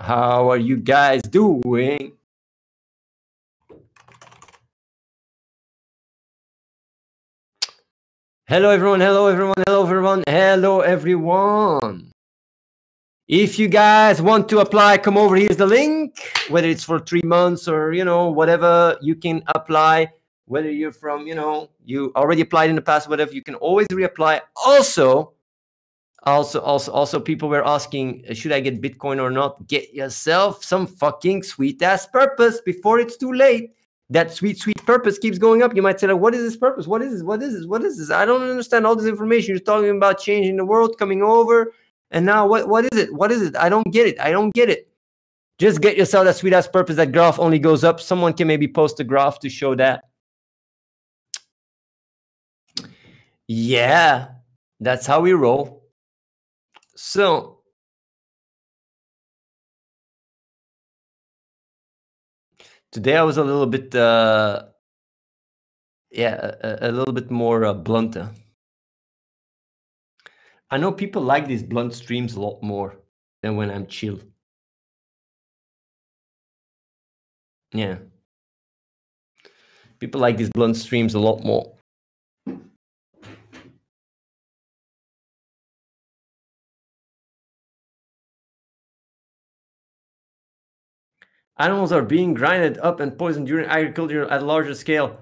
How are you guys doing? Hello, everyone. Hello, everyone. Hello, everyone. Hello, everyone. If you guys want to apply, come over. Here's the link. Whether it's for 3 months or, you know, whatever, you can apply. Whether you're from, you know, you already applied in the past, whatever, you can always reapply. Also, people were asking, should I get Bitcoin or not? Get yourself some fucking sweet-ass purpose before it's too late. That sweet, sweet purpose keeps going up. You might say, like, what is this purpose? What is this? What is this? What is this? I don't understand all this information. You're talking about changing the world, coming over. And now what is it? What is it? I don't get it. I don't get it. Just get yourself that sweet-ass purpose. That graph only goes up. Someone can maybe post a graph to show that. Yeah, that's how we roll. So today I was a little bit, a little bit more blunt. I know people like these blunt streams a lot more than when I'm chill. Yeah. People like these blunt streams a lot more. Animals are being grinded up and poisoned during agriculture at larger scale.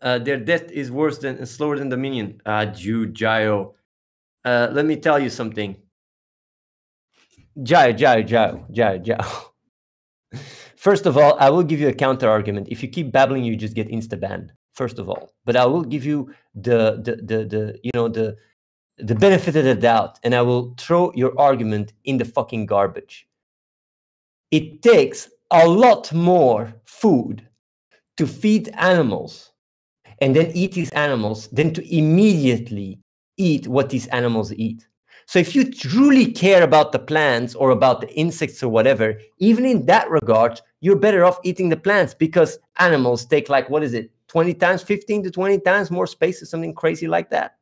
Their death is worse than and slower than Dominion. Dude, Jayo. Let me tell you something. Jayo. First of all, I will give you a counter argument. If you keep babbling, you just get insta-banned. First of all, but I will give you the benefit of the doubt, and I will throw your argument in the fucking garbage. It takes a lot more food to feed animals and then eat these animals than to immediately eat what these animals eat. So if you truly care about the plants or about the insects or whatever, even in that regard, you're better off eating the plants because animals take like, what is it, 20 times, 15 to 20 times more space or something crazy like that.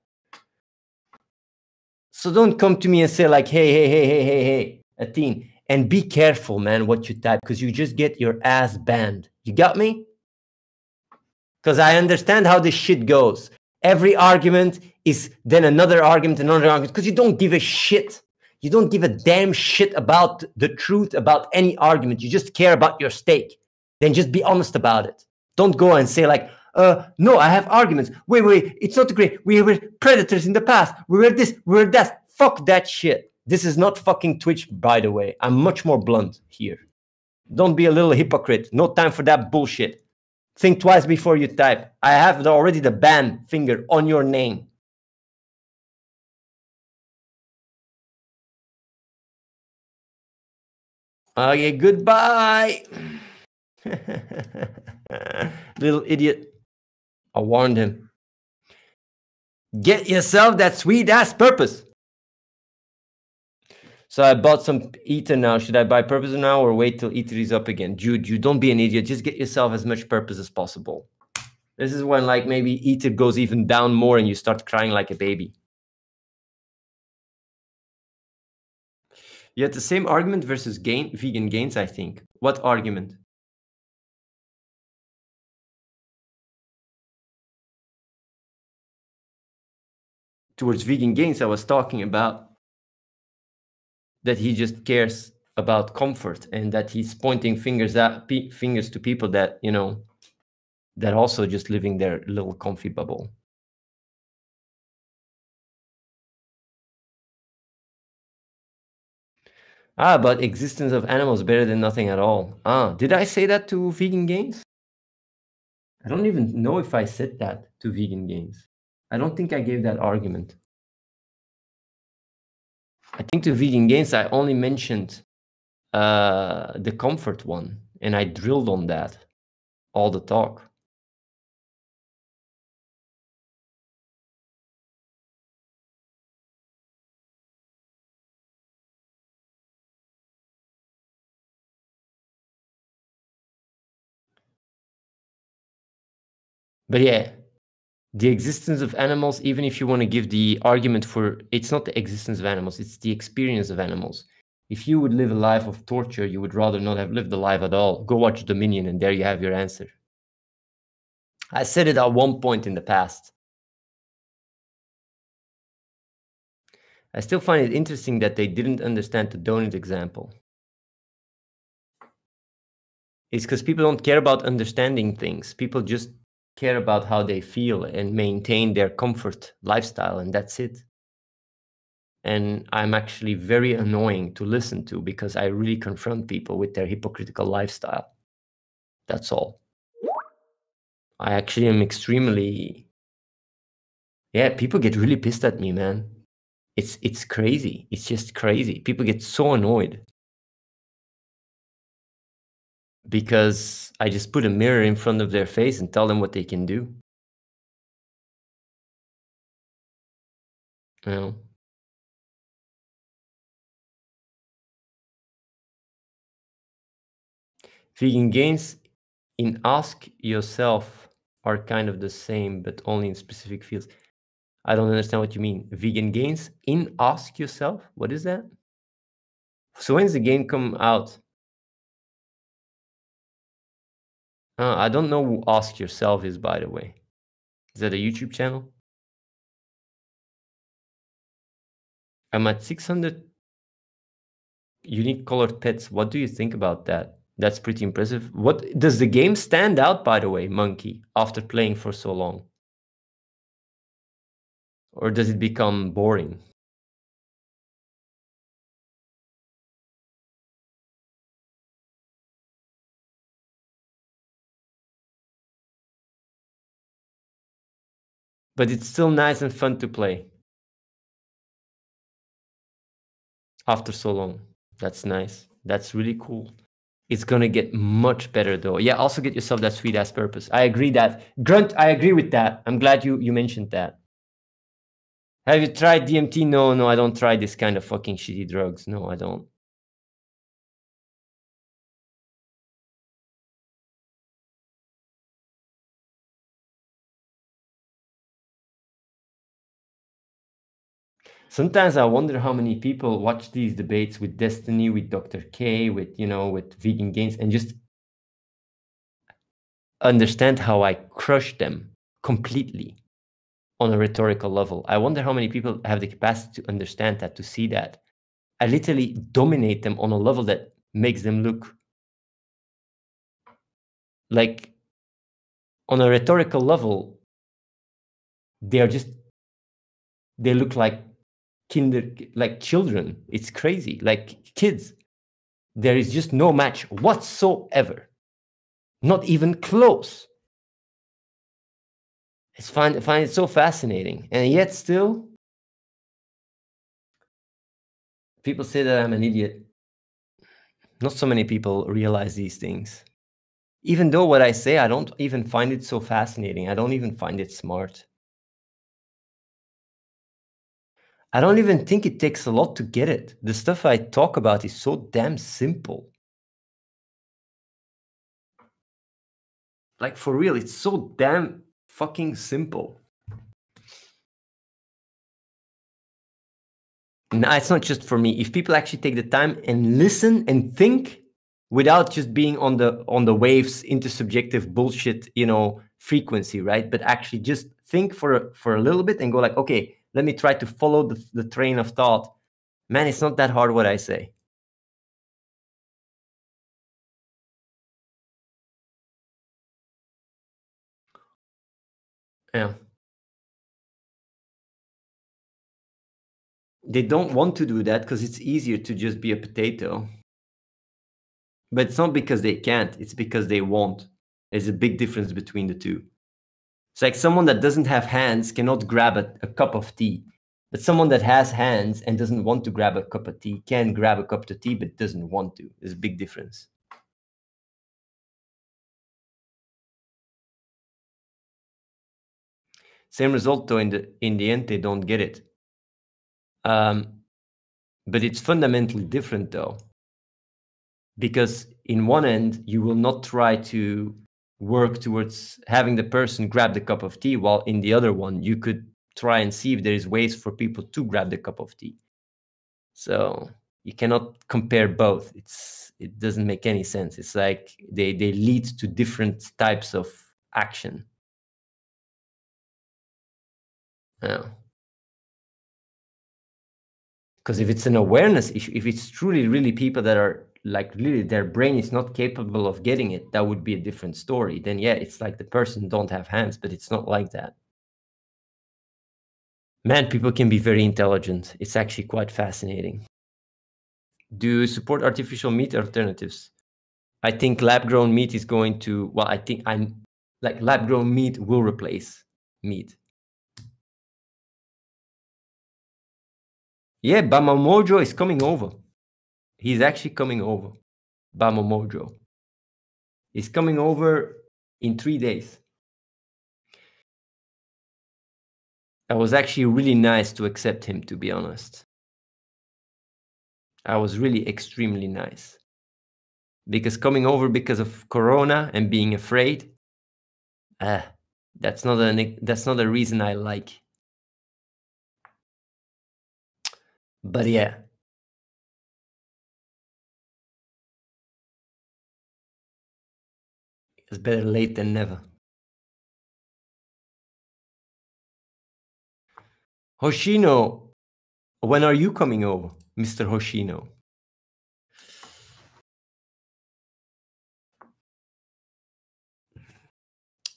So don't come to me and say like, hey, Athene. And be careful, man, what you type, because you just get your ass banned. You got me? Because I understand how this shit goes. Every argument is then another argument, another argument, because you don't give a shit. You don't give a damn shit about the truth, about any argument. You just care about your stake. Then just be honest about it. Don't go and say like, no, I have arguments. Wait, it's not great. We were predators in the past. We were this, we were that. Fuck that shit. This is not fucking Twitch, by the way. I'm much more blunt here. Don't be a little hypocrite. No time for that bullshit. Think twice before you type. I have already the ban finger on your name. Okay, goodbye. Little idiot. I warned him. Get yourself that sweet-ass purpose. So I bought some ether now. Should I buy purpose now or wait till ether is up again? Dude, you don't be an idiot. Just get yourself as much purpose as possible. This is when like maybe ether goes even down more and you start crying like a baby. You had the same argument versus vegan gains, I think. What argument? Towards vegan gains I was talking about. That he just cares about comfort and that he's pointing fingers to people that, you know, that also just living their little comfy bubble. Ah, but existence of animals better than nothing at all. Ah, did I say that to Vegan Gains? I don't even know if I said that to Vegan Gains. I don't think I gave that argument. I think to Vegan Gains, I only mentioned the comfort one, and I drilled on that all the talk. But yeah. The existence of animals, even if you want to give the argument for, it's not the existence of animals, it's the experience of animals. If you would live a life of torture, you would rather not have lived a life at all. Go watch Dominion and there you have your answer. I said it at one point in the past. I still find it interesting that they didn't understand the donut example. It's because people don't care about understanding things. People just care about how they feel and maintain their comfort lifestyle, and that's it. And I'm actually very annoying to listen to because I really confront people with their hypocritical lifestyle. That's all. I actually am extremely... Yeah, people get really pissed at me, man. It's crazy. It's just crazy. People get so annoyed. Because I just put a mirror in front of their face and tell them what they can do. Well, vegan gains in Ask Yourself are kind of the same, but only in specific fields. I don't understand what you mean. Vegan gains in Ask Yourself? What is that? So when's the game come out? I don't know who Ask Yourself is, by the way. Is that a YouTube channel? I'm at 600 unique colored pets. What do you think about that? That's pretty impressive. What does the game stand out, by the way, Monkey, after playing for so long? Or does it become boring? But it's still nice and fun to play. After so long. That's nice. That's really cool. It's going to get much better though. Yeah, also get yourself that sweet ass purpose. I agree that. Grunt, I agree with that. I'm glad you mentioned that. Have you tried DMT? No, I don't try this kind of fucking shitty drugs. No, I don't. Sometimes I wonder how many people watch these debates with Destiny, with Dr. K, with, you know, with Vegan Gains, and just understand how I crush them completely on a rhetorical level. I wonder how many people have the capacity to understand that, to see that. I literally dominate them on a level that makes them look like, on a rhetorical level, they look like children. It's crazy, like kids. There is just no match whatsoever, not even close. I find it so fascinating, and yet still people say that I'm an idiot. Not so many people realize these things, even though what I say, I don't even find it so fascinating. I don't even find it smart. I don't even think it takes a lot to get it. The stuff I talk about is so damn simple. Like, for real, it's so damn fucking simple. No, it's not just for me. If people actually take the time and listen and think without just being on the waves, intersubjective bullshit, you know, frequency, right? But actually just think for a little bit and go like, okay, let me try to follow the train of thought. Man, it's not that hard what I say. Yeah. They don't want to do that because it's easier to just be a potato. But it's not because they can't. It's because they won't. There's a big difference between the two. It's like someone that doesn't have hands cannot grab a cup of tea. But someone that has hands and doesn't want to grab a cup of tea can grab a cup of tea, but doesn't want to. There's a big difference. Same result though, in the end, they don't get it. But it's fundamentally different though. Because in one end, you will not try to work towards having the person grab the cup of tea, while in the other one you could try and see if there is ways for people to grab the cup of tea. So You cannot compare both. It doesn't make any sense. It's like they lead to different types of action. Yeah. Because if it's an awareness issue, if it's truly really people that are like really their brain is not capable of getting it, that would be a different story. Then yeah, it's like the person don't have hands, but it's not like that. Man, people can be very intelligent. It's actually quite fascinating. Do you support artificial meat alternatives? I think lab-grown meat is going to, well, I think I'm like lab-grown meat will replace meat. Yeah, Bamamojo is coming over. He's actually coming over. Bamamojo is coming over in 3 days. I was actually really nice to accept him, to be honest. I was really extremely nice. Because coming over because of Corona and being afraid, that's not a reason I like. But yeah. It's better late than never. Hoshino, when are you coming over, Mr. Hoshino?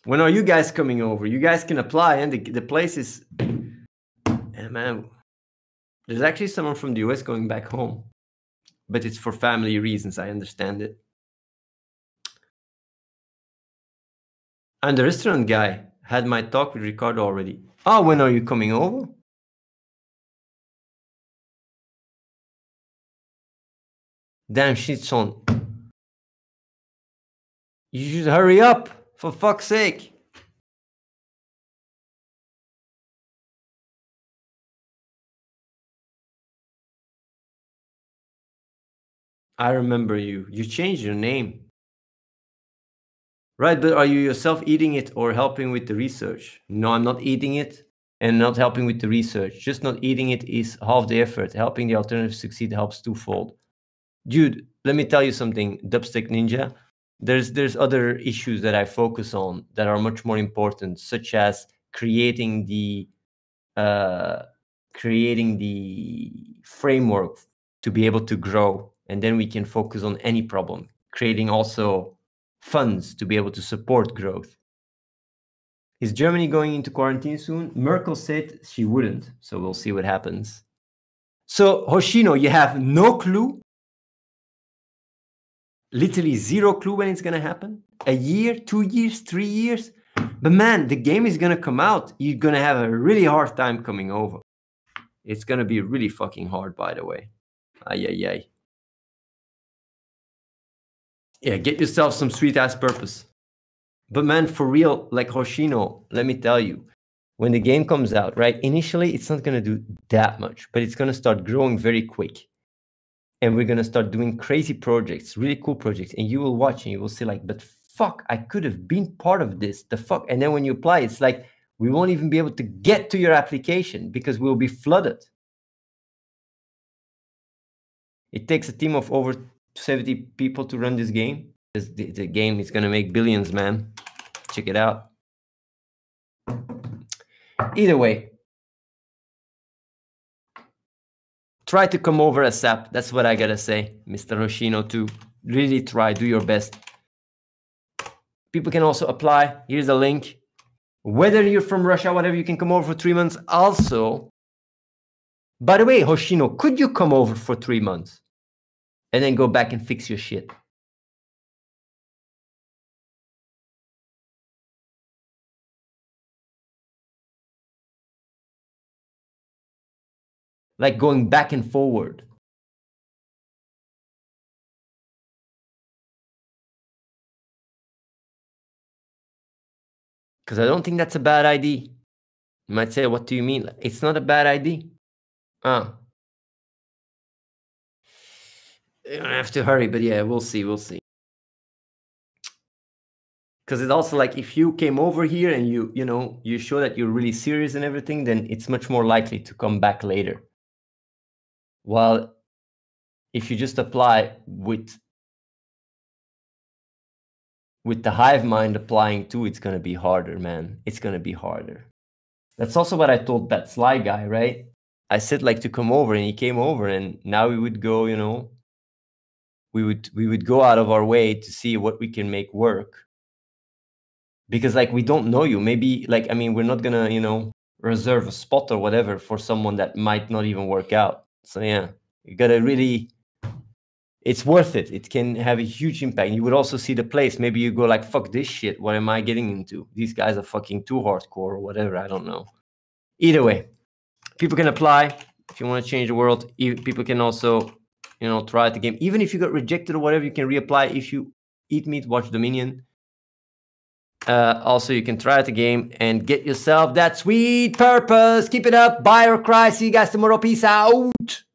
When are you guys coming over? You guys can apply, and the place is... Yeah, man. There's actually someone from the US going back home, but it's for family reasons, I understand it. And the restaurant guy had my talk with Ricardo already. Oh, when are you coming over? Damn shit, son. You should hurry up, for fuck's sake. I remember you. You changed your name. Right, but are you yourself eating it or helping with the research? No, I'm not eating it and not helping with the research. Just not eating it is half the effort. Helping the alternative succeed helps twofold. Dude, let me tell you something, Dubstick Ninja. There's other issues that I focus on that are much more important, such as creating the framework to be able to grow, and then we can focus on any problem. Creating also funds to be able to support growth. Is Germany going into quarantine soon? Merkel said she wouldn't, so we'll see what happens. So Hoshino, you have no clue. Literally zero clue when it's going to happen. A year, 2 years, 3 years. But man, the game is going to come out. You're going to have a really hard time coming over. It's going to be really fucking hard, by the way. Ay, ay, ay. Yeah, get yourself some sweet-ass purpose. But man, for real, like Hoshino, let me tell you, when the game comes out, right, initially it's not going to do that much, but it's going to start growing very quick. And we're going to start doing crazy projects, really cool projects. And you will watch and you will see like, but fuck, I could have been part of this. The fuck. And then when you apply, it's like, we won't even be able to get to your application because we'll be flooded. It takes a team of over 70 people to run this game. The game is going to make billions, man. Check it out. Either way. Try to come over ASAP. That's what I gotta say, Mr. Hoshino, too. Really try, do your best. People can also apply. Here's a link. Whether you're from Russia, whatever, you can come over for 3 months. Also, by the way, Hoshino, could you come over for 3 months? And then go back and fix your shit. Like going back and forward. Because I don't think that's a bad idea. You might say, what do you mean? It's not a bad idea. You don't have to hurry, but yeah, we'll see, we'll see. Because it's also like, if you came over here and you know, you show that you're really serious and everything, then it's much more likely to come back later. While if you just apply with the hive mind applying to, it's going to be harder, man. It's going to be harder. That's also what I told that Sly guy, right? I said like to come over, and he came over, and now we would go, you know, we would go out of our way to see what we can make work. Because like, we don't know you. Maybe like, I mean, we're not going to, you know, reserve a spot or whatever for someone that might not even work out. So yeah, you got to really, it's worth it. It can have a huge impact. You would also see the place. Maybe you go like, fuck this shit. What am I getting into? These guys are fucking too hardcore or whatever. I don't know. Either way, people can apply. If you want to change the world, people can also, you know, try the game. Even if you got rejected or whatever, you can reapply. If you eat meat, watch Dominion. Also, you can try the game and get yourself that sweet purpose. Keep it up. Buy or cry. See you guys tomorrow. Peace out.